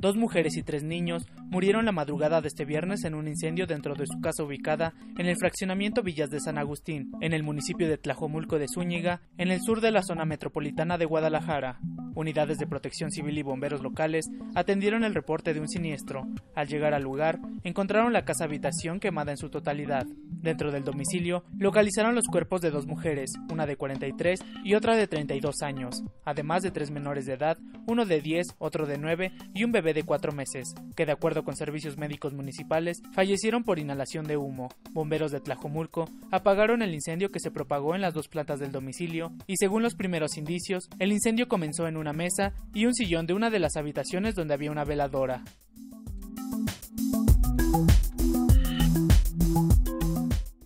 Dos mujeres y tres niños murieron la madrugada de este viernes en un incendio dentro de su casa ubicada en el fraccionamiento Villas de San Agustín, en el municipio de Tlajomulco de Zúñiga, en el sur de la zona metropolitana de Guadalajara. Unidades de protección civil y bomberos locales atendieron el reporte de un siniestro. Al llegar al lugar, encontraron la casa habitación quemada en su totalidad. Dentro del domicilio, localizaron los cuerpos de dos mujeres, una de 43 y otra de 32 años, además de tres menores de edad, uno de 10, otro de 9 y un bebé de 4 meses, que de acuerdo con servicios médicos municipales, fallecieron por inhalación de humo. Bomberos de Tlajomulco apagaron el incendio que se propagó en las dos plantas del domicilio y, según los primeros indicios, el incendio comenzó en una mesa y un sillón de una de las habitaciones donde había una veladora.